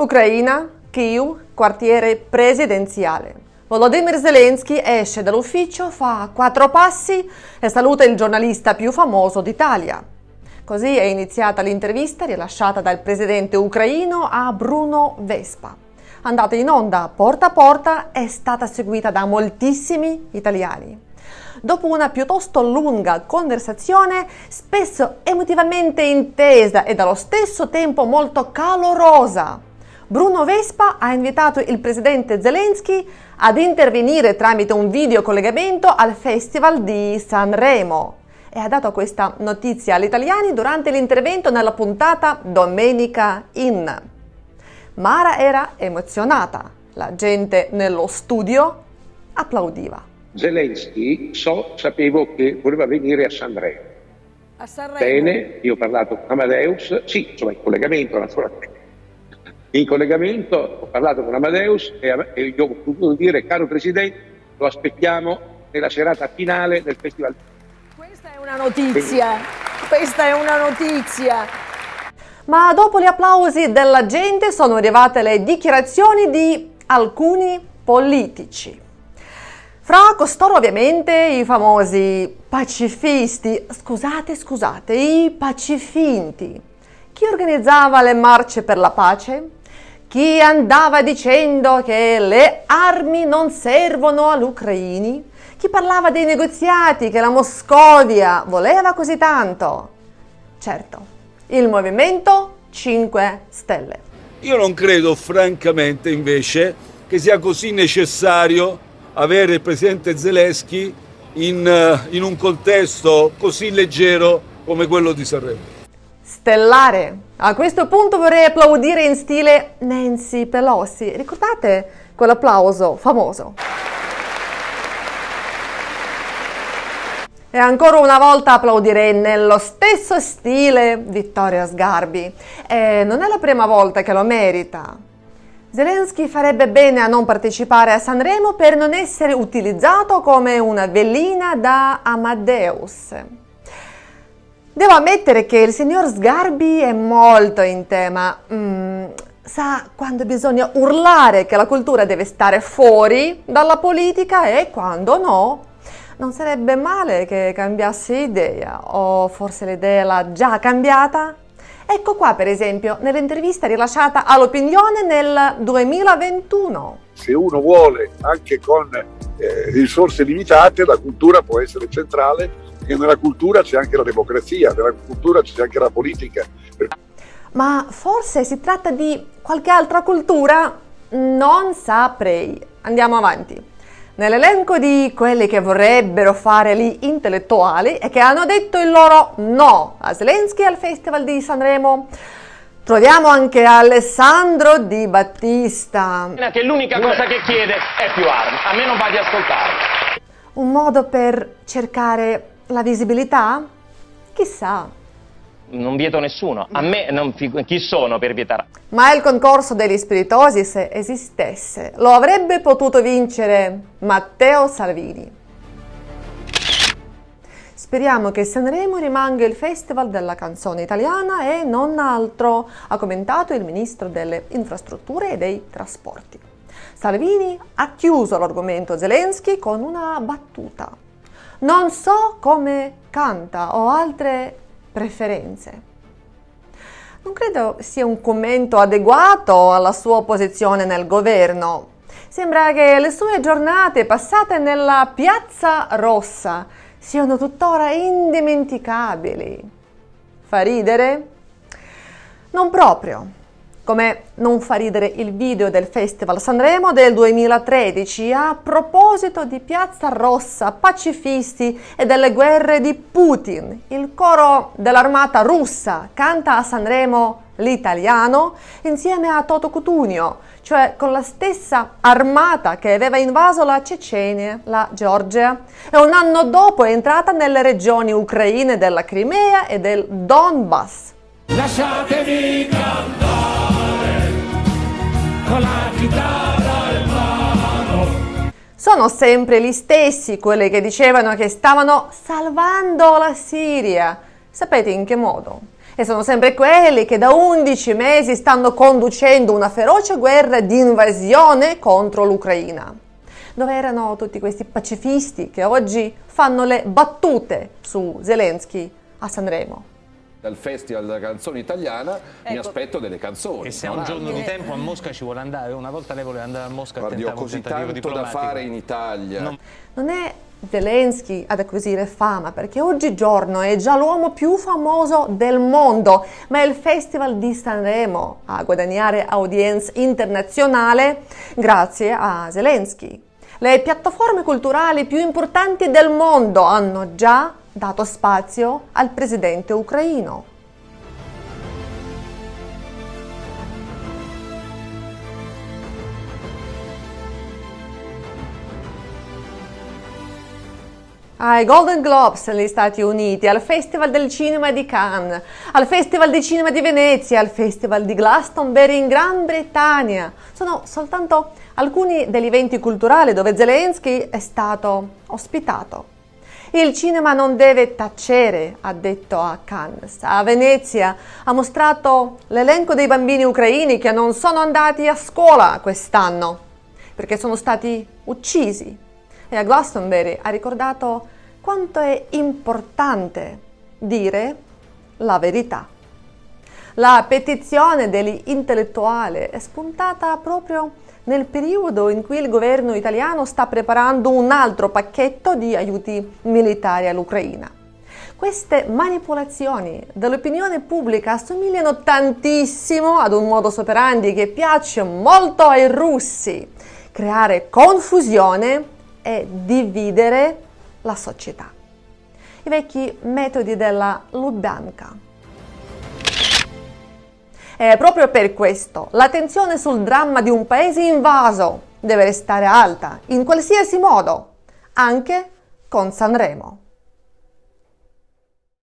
Ucraina, Kiev, quartiere presidenziale. Volodymyr Zelensky esce dall'ufficio, fa 4 passi e saluta il giornalista più famoso d'Italia. Così è iniziata l'intervista rilasciata dal presidente ucraino a Bruno Vespa. Andata in onda a Porta a Porta, è stata seguita da moltissimi italiani. Dopo una piuttosto lunga conversazione, spesso emotivamente intesa e allo stesso tempo molto calorosa, Bruno Vespa ha invitato il presidente Zelensky ad intervenire tramite un videocollegamento al Festival di Sanremo e ha dato questa notizia agli italiani durante l'intervento nella puntata Domenica In. Mara era emozionata, la gente nello studio applaudiva. Zelensky sapevo che voleva venire a Sanremo. A Sanremo? Bene, io ho parlato con Amadeus, sì, insomma in collegamento naturalmente. In collegamento ho parlato con Amadeus e gli ho potuto dire: caro Presidente, lo aspettiamo nella serata finale del Festival. Questa è una notizia, questa è una notizia. Ma dopo gli applausi della gente sono arrivate le dichiarazioni di alcuni politici. Fra costoro ovviamente i famosi pacifisti, scusate, i pacifinti. Chi organizzava le marce per la pace? Chi andava dicendo che le armi non servono agli ucraini? Chi parlava dei negoziati che la Moscovia voleva così tanto? Certo, il Movimento 5 Stelle. Io non credo francamente invece che sia così necessario avere il presidente Zelensky in un contesto così leggero come quello di Sanremo. Stellare! A questo punto vorrei applaudire in stile Nancy Pelosi. Ricordate quell'applauso famoso? E ancora una volta applaudirei nello stesso stile Vittoria Sgarbi. Non è la prima volta che lo merita. Zelensky farebbe bene a non partecipare a Sanremo per non essere utilizzato come una velina da Amadeus. Devo ammettere che il signor Sgarbi è molto in tema. Sa quando bisogna urlare che la cultura deve stare fuori dalla politica e quando no. Non sarebbe male che cambiasse idea, o forse l'idea l'ha già cambiata? Ecco qua per esempio nell'intervista rilasciata all'Opinione nel 2021. Se uno vuole, anche con risorse limitate, la cultura può essere centrale, e nella cultura c'è anche la democrazia, nella cultura c'è anche la politica. Ma forse si tratta di qualche altra cultura? Non saprei. Andiamo avanti. Nell'elenco di quelli che vorrebbero fare gli intellettuali e che hanno detto il loro no a Zelensky al Festival di Sanremo, troviamo anche Alessandro Di Battista. Che l'unica cosa che chiede è più armi, a me non va di ascoltare. Un modo per cercare la visibilità? Chissà. Non vieto nessuno, a me non chi sono per vietare? Ma il concorso degli spiritosi, se esistesse, lo avrebbe potuto vincere Matteo Salvini. Speriamo che Sanremo rimanga il festival della canzone italiana e non altro, ha commentato il ministro delle infrastrutture e dei trasporti. Salvini ha chiuso l'argomento Zelensky con una battuta. Non so come canta o altre preferenze. Non credo sia un commento adeguato alla sua posizione nel governo. Sembra che le sue giornate passate nella Piazza Rossa siano tuttora indimenticabili. Fa ridere? Non proprio. Come non fa ridere il video del Festival Sanremo del 2013 a proposito di Piazza Rossa, pacifisti e delle guerre di Putin. Il coro dell'armata russa canta a Sanremo l'italiano insieme a Toto Cutunio, cioè con la stessa armata che aveva invaso la Cecenia, la Georgia, e un anno dopo è entrata nelle regioni ucraine della Crimea e del Donbass. Lasciatemi cantare con la chitarra in mano. Sono sempre gli stessi quelli che dicevano che stavano salvando la Siria. Sapete in che modo? e sono sempre quelli che da 11 mesi stanno conducendo una feroce guerra di invasione contro l'Ucraina. Dove erano tutti questi pacifisti che oggi fanno le battute su Zelensky a Sanremo? Dal Festival della Canzone Italiana, ecco, mi aspetto delle canzoni. E se ha un giorno di tempo a Mosca ci vuole andare. Una volta lei voleva andare a Mosca, guardi, a tentare un tentativo diplomatico. Ho così tanto da fare in Italia. Non è Zelensky ad acquisire fama, perché oggigiorno è già l'uomo più famoso del mondo, ma è il Festival di Sanremo a guadagnare audience internazionale grazie a Zelensky. Le piattaforme culturali più importanti del mondo hanno già dato spazio al presidente ucraino. Ai Golden Globes negli Stati Uniti, al Festival del Cinema di Cannes, al Festival di Cinema di Venezia, al Festival di Glastonbury in Gran Bretagna. Sono soltanto alcuni degli eventi culturali dove Zelensky è stato ospitato. Il cinema non deve tacere, ha detto a Cannes. A Venezia ha mostrato l'elenco dei bambini ucraini che non sono andati a scuola quest'anno, perché sono stati uccisi. E a Glastonbury ha ricordato quanto è importante dire la verità. La petizione degli intellettuali è spuntata proprio nel periodo in cui il governo italiano sta preparando un altro pacchetto di aiuti militari all'Ucraina. Queste manipolazioni dell'opinione pubblica assomigliano tantissimo ad un modus operandi che piace molto ai russi: creare confusione e dividere la società. I vecchi metodi della Ljubljanka. E proprio per questo l'attenzione sul dramma di un paese invaso deve restare alta, in qualsiasi modo, anche con Sanremo.